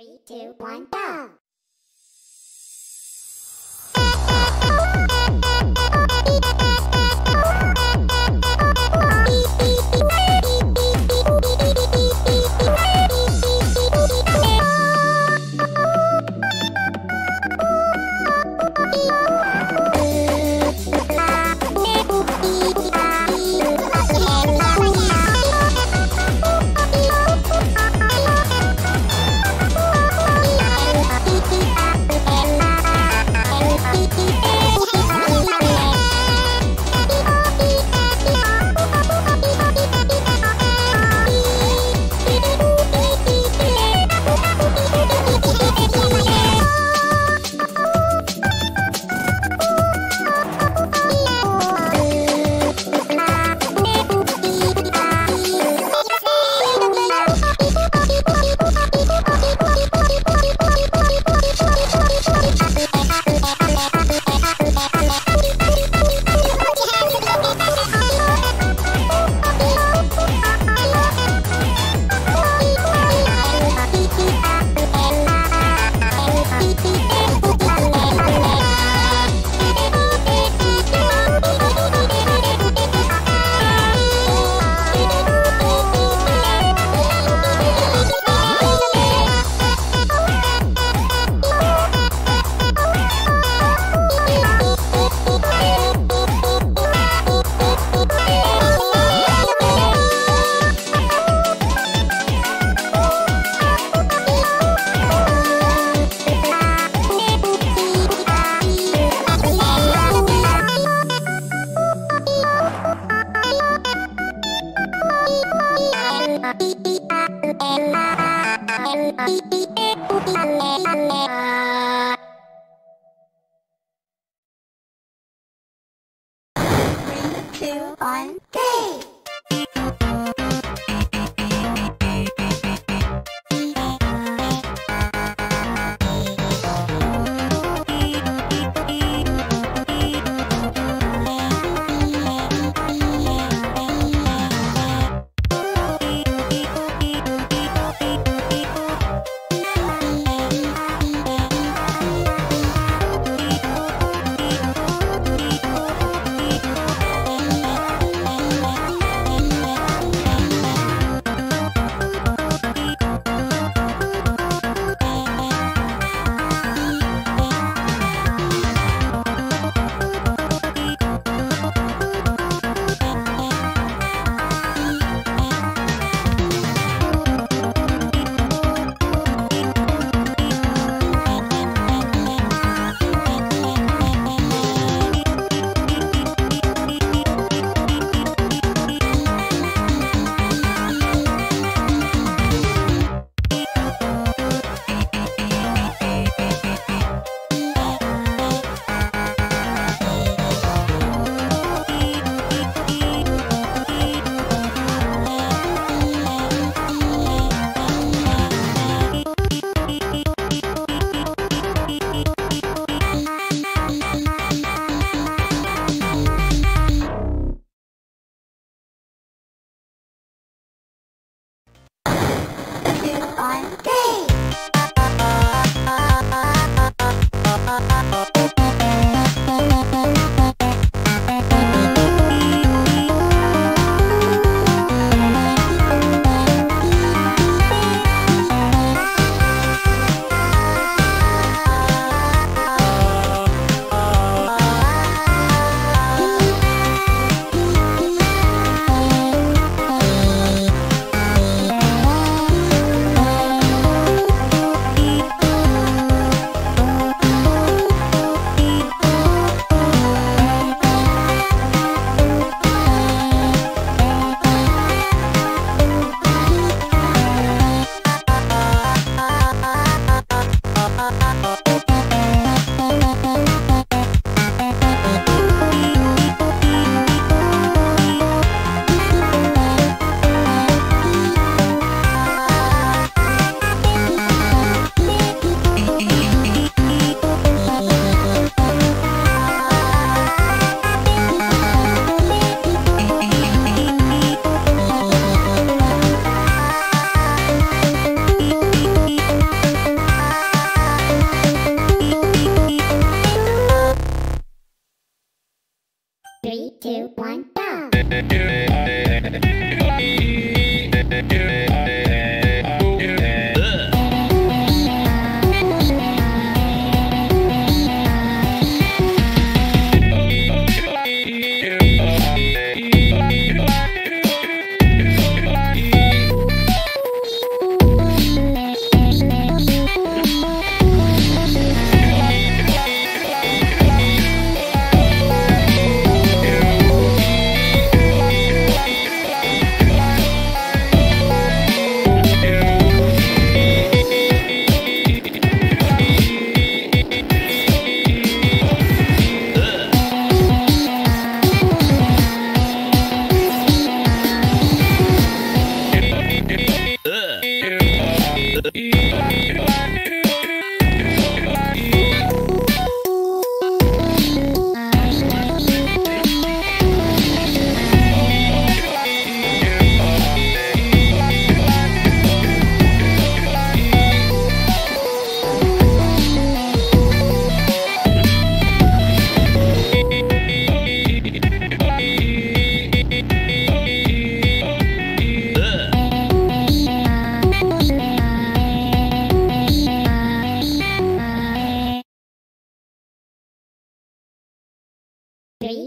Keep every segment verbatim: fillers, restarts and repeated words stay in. Three, two, one, go!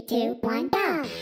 three, two, one, go! Three, two, one, go!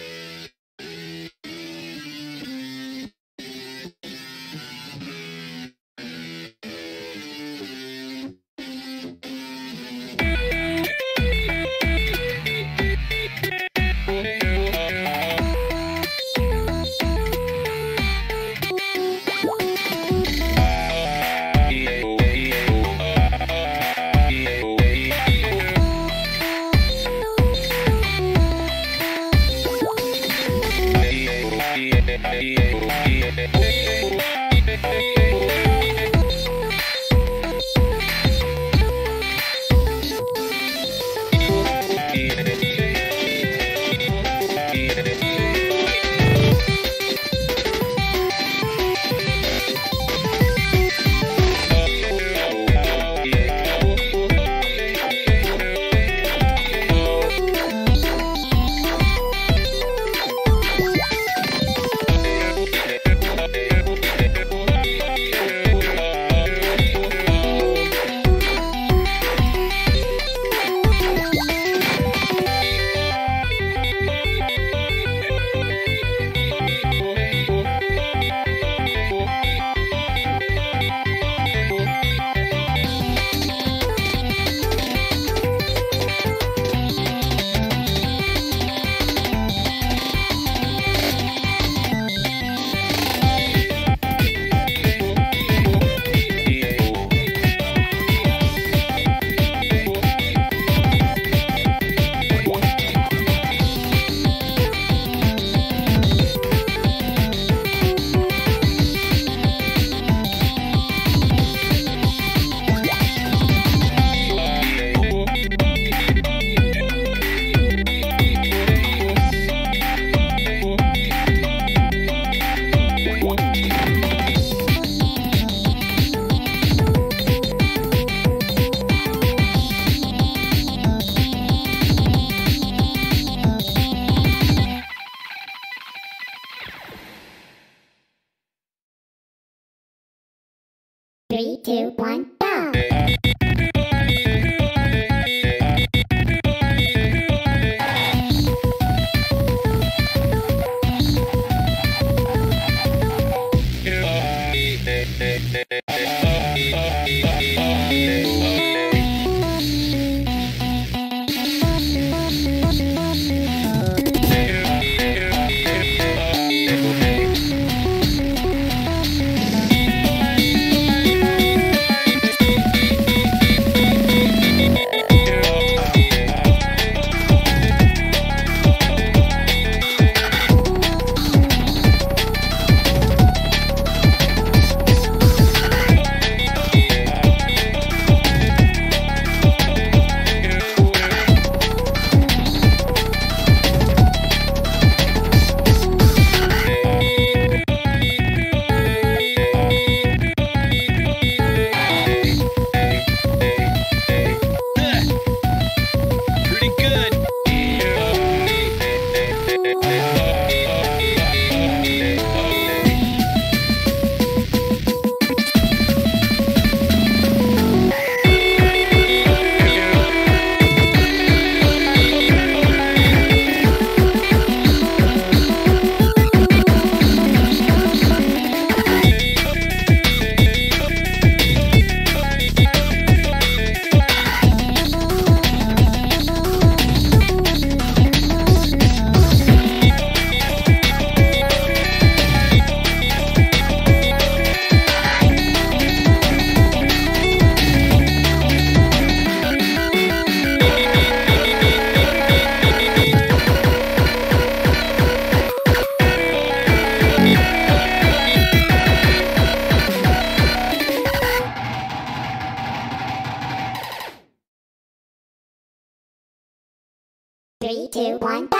Three, two, one, go!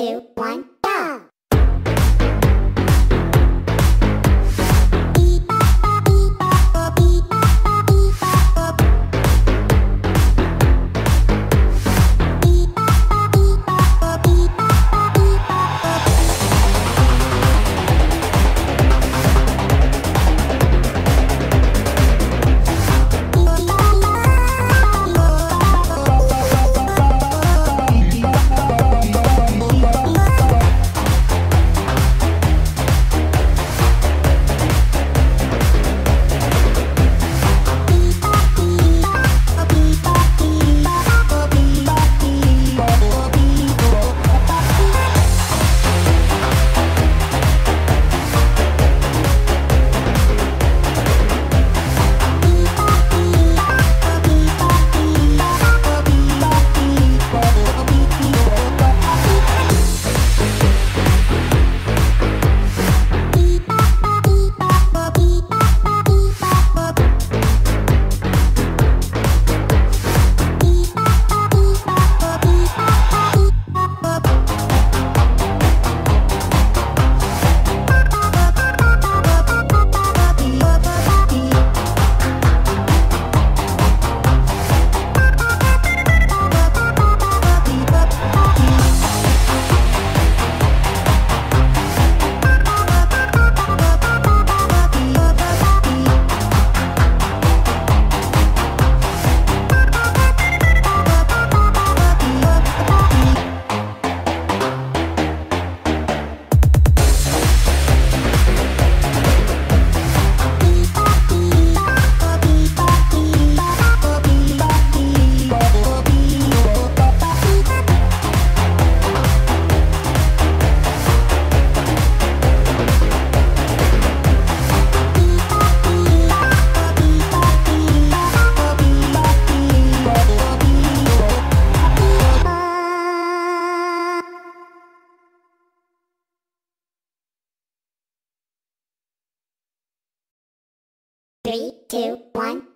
two, one. Three, two, one.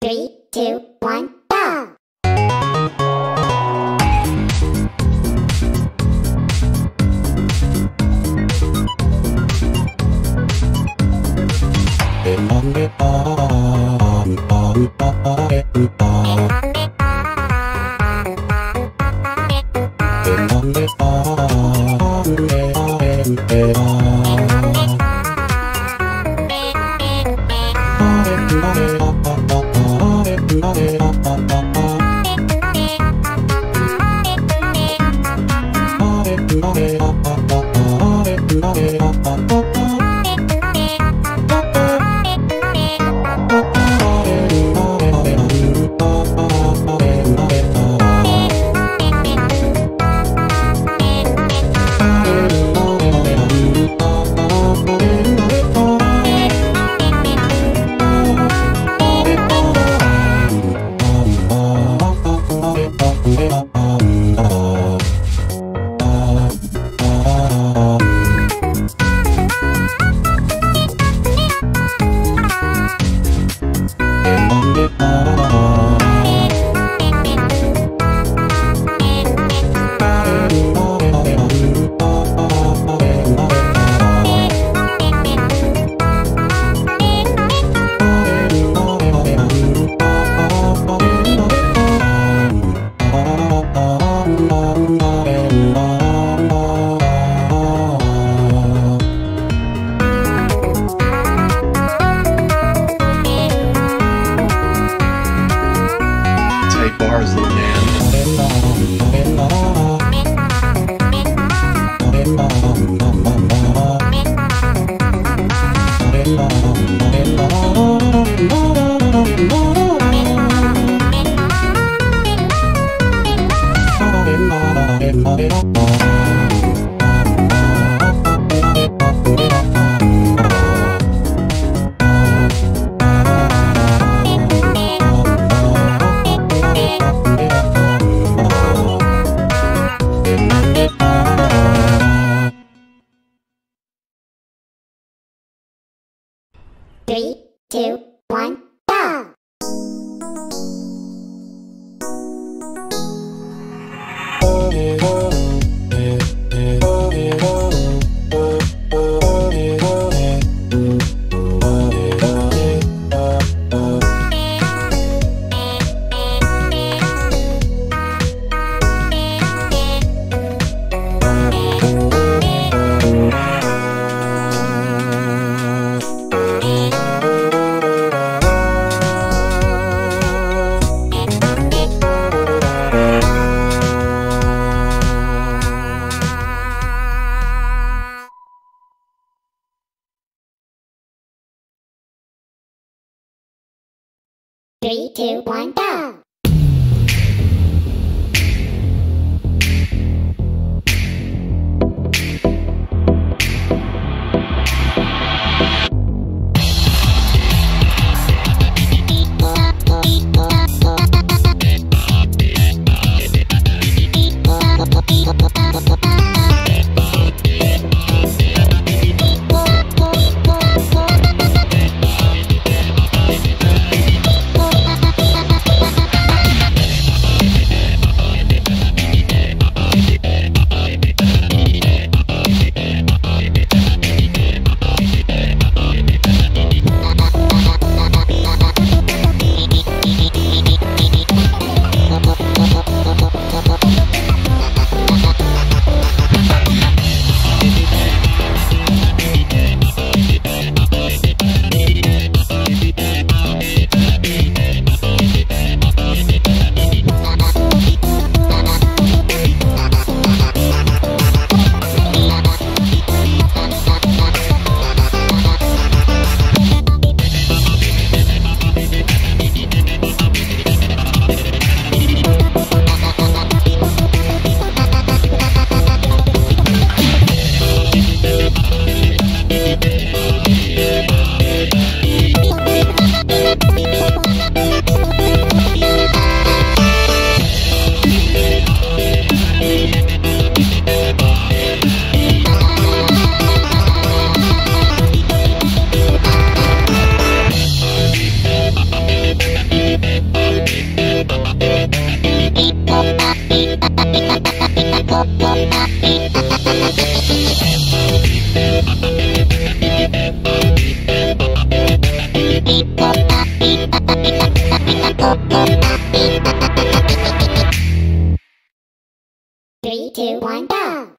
Three, two, one. Three, two, one. Three, two, one, go! Three, two, one, go! Three, two, one, go!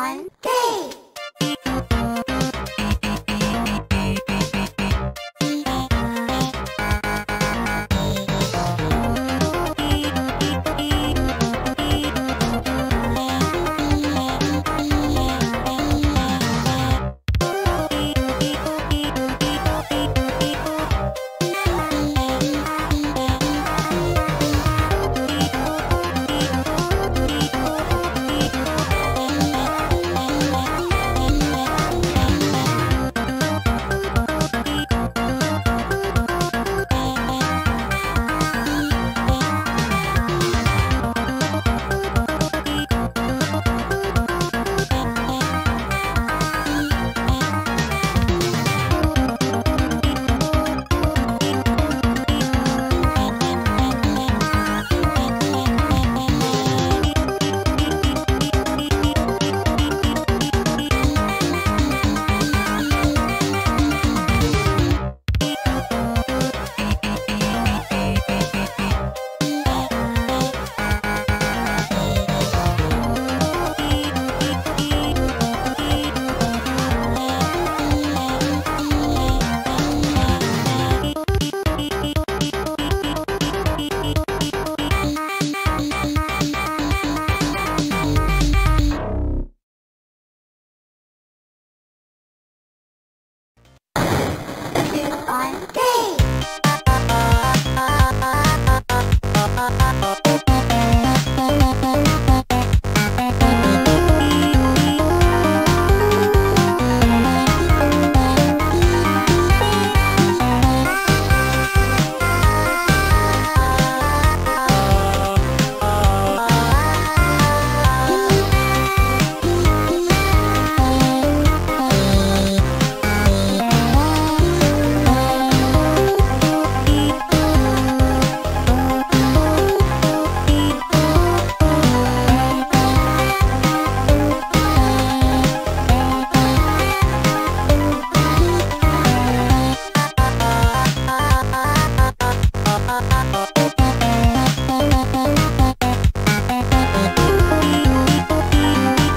one, go! three, two,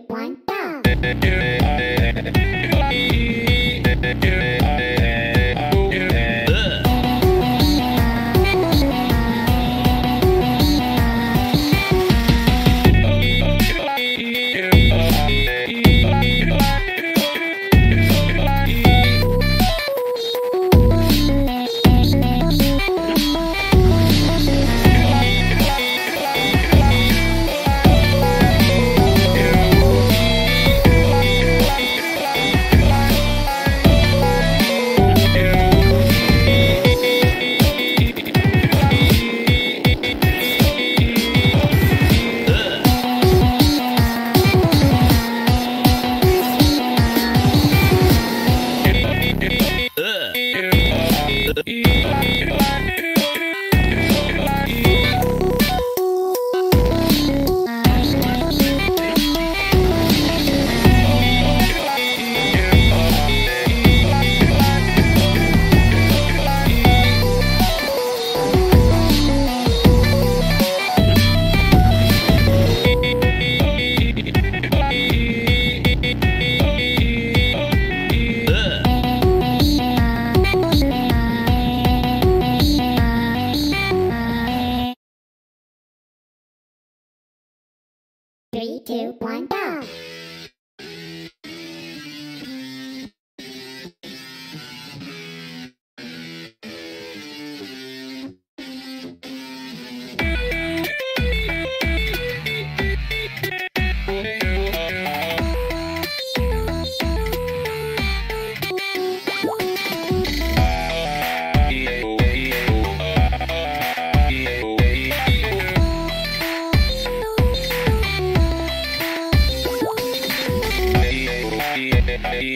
one, go! three, two, one, go! Three,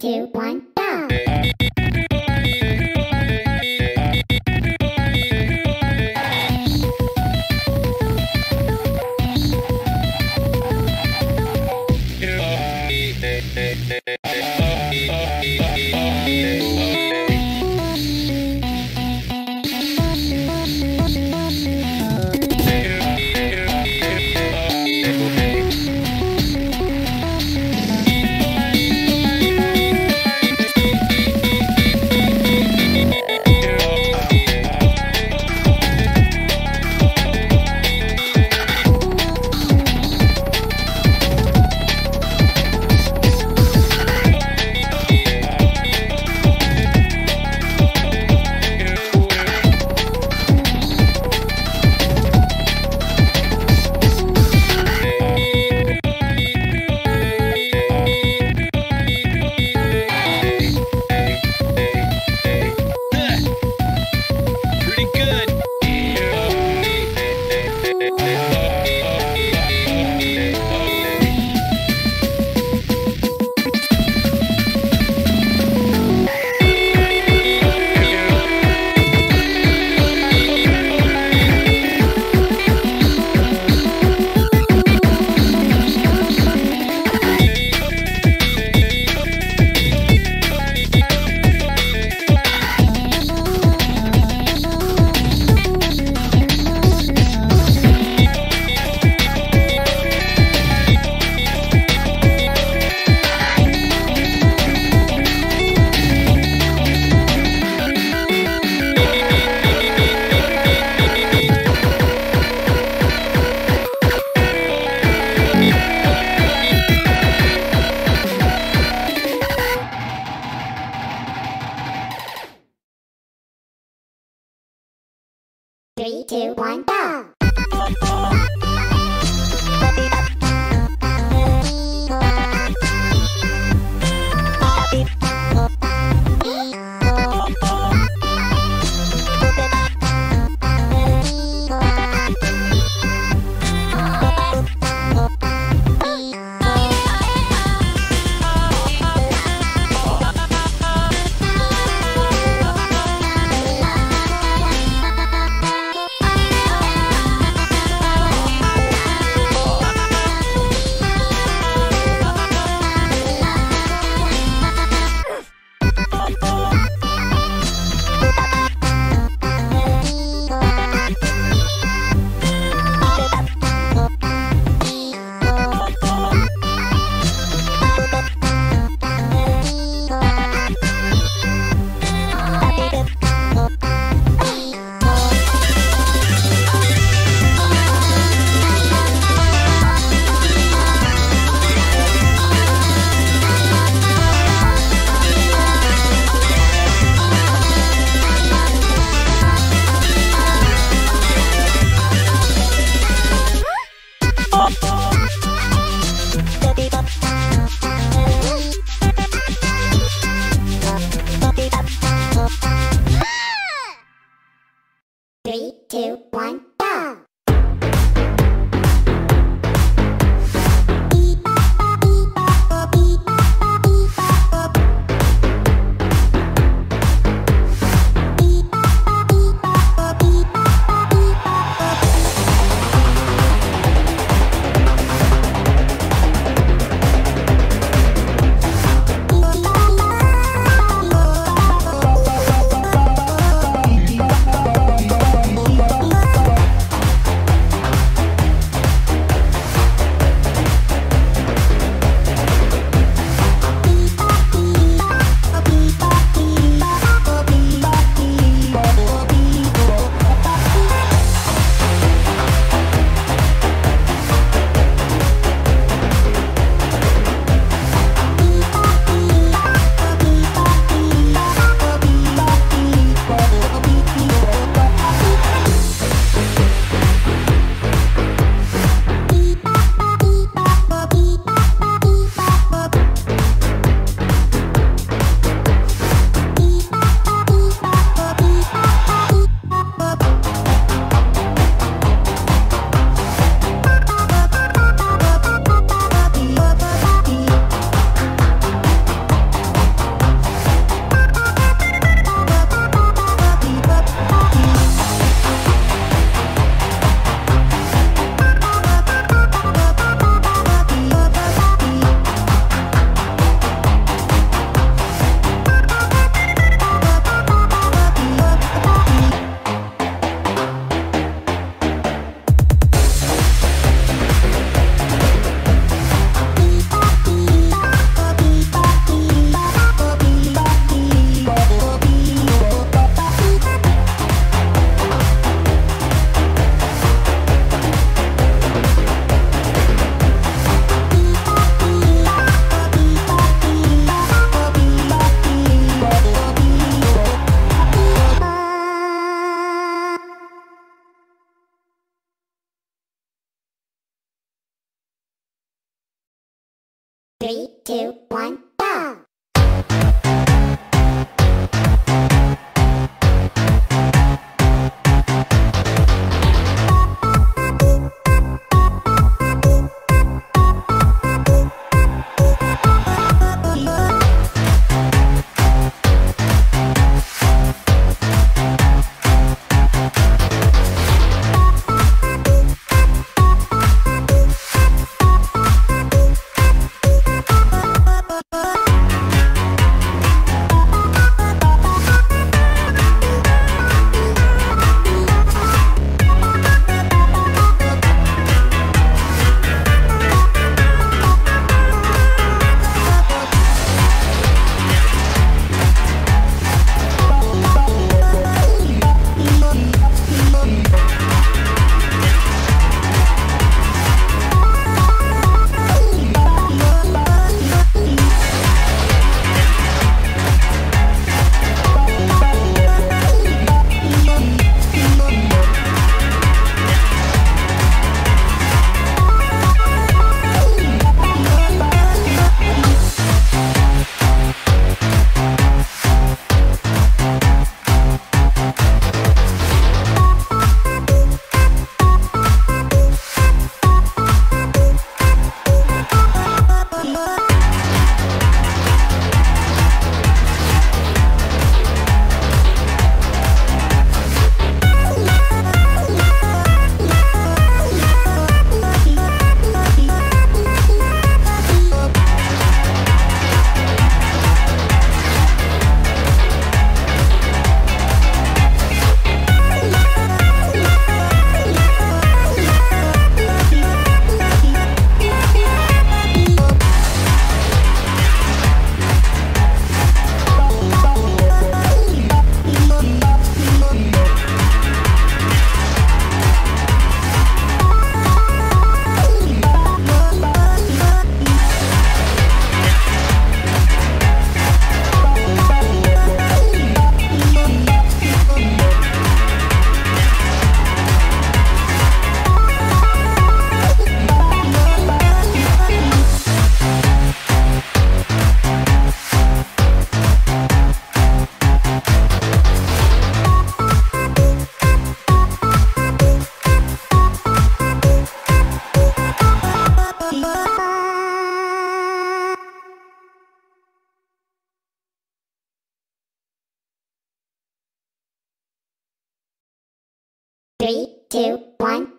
two, one, go! Three, two, one, go! Three, two, one. Three, two, one.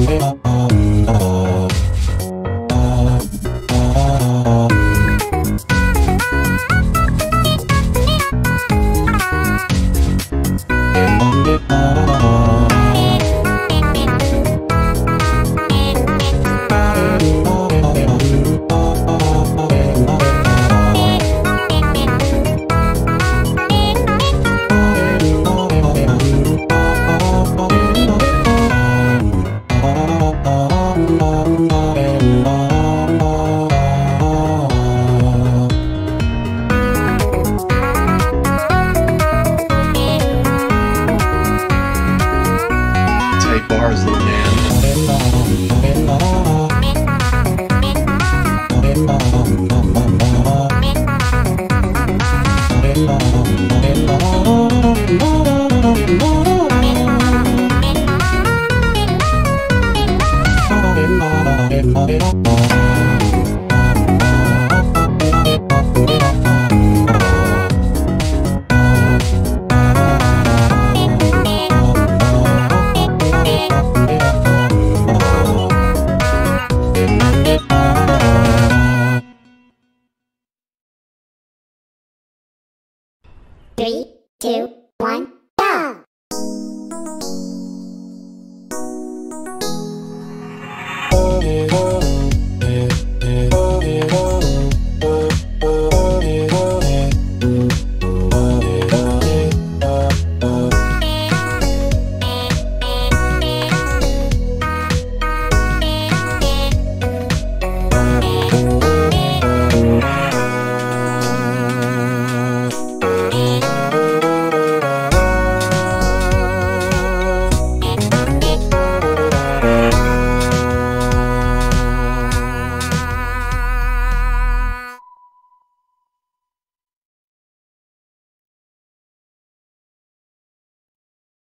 It up, three, two, one, go!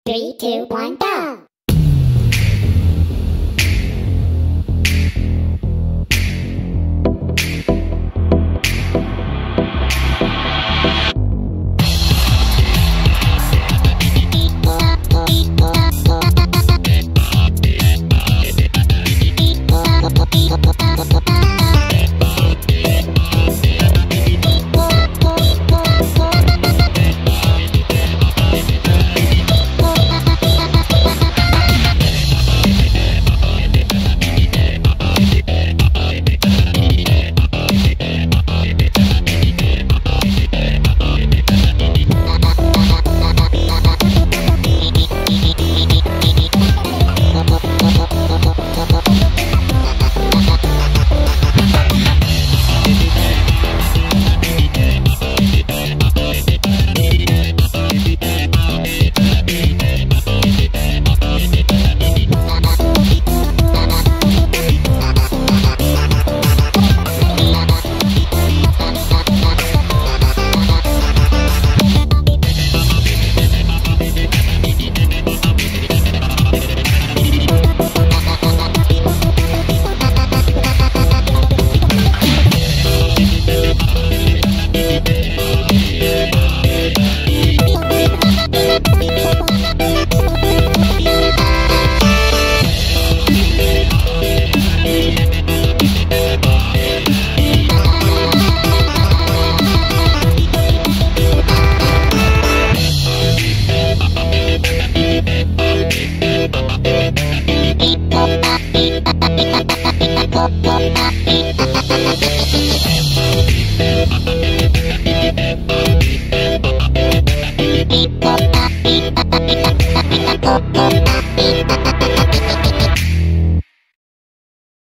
Three, two, one, go!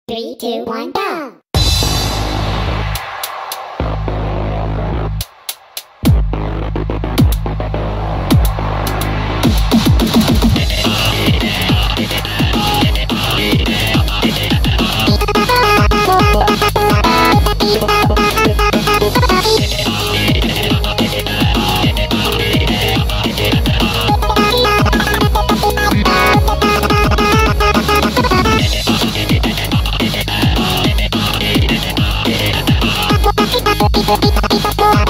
Three, two, one, go! Bye.